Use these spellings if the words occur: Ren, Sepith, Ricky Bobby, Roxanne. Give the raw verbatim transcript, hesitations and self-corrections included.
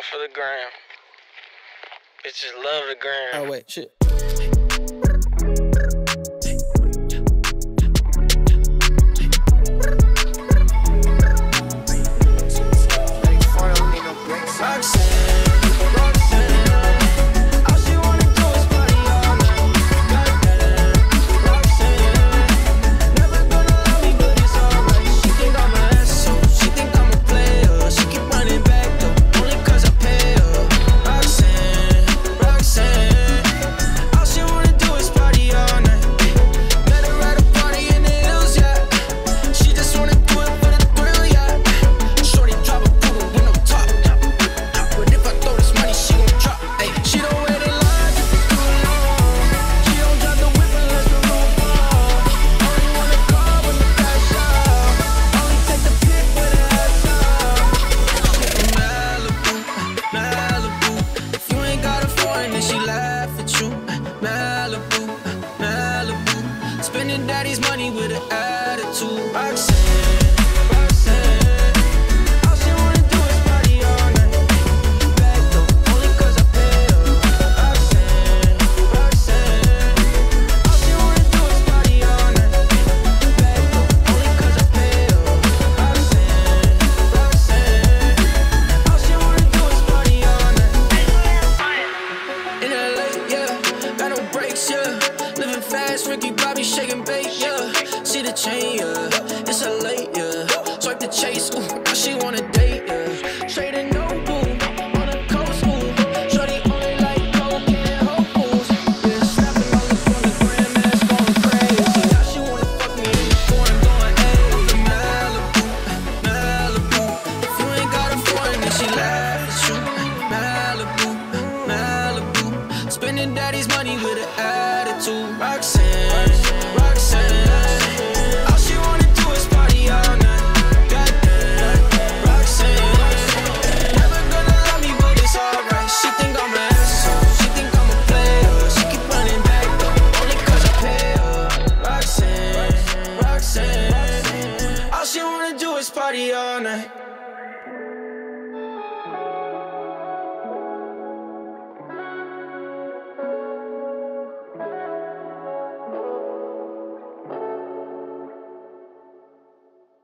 all for the gram. Bitches love the gram. Oh, wait, shit. Spending daddy's money with an attitude. Roxanne, Roxanne, all she wanna do is party all night. Back though, only cause I pay her. Roxanne, Roxanne, all she wanna do is party all night. Back though, only cause I pay her. Roxanne, Roxanne, all she wanna do is party all night. In L A, yeah, got no brakes, yeah. Living fast, Ricky Bobby shaking bait, yeah. See the chain, yeah. It's a late, yeah. Swipe the chase, ooh, now she wanna date, yeah. Straight and no boo, on a coast, ooh. Shorty only like coke and whole fools. Yeah, snapping all up on the gram, that's going crazy. Now she wanna fuck me in the foreign, going hey, Malibu, Malibu. If you ain't got a foreign, then she laughs at you. Malibu, Malibu. Spending daddy's money with an attitude. Roxanne.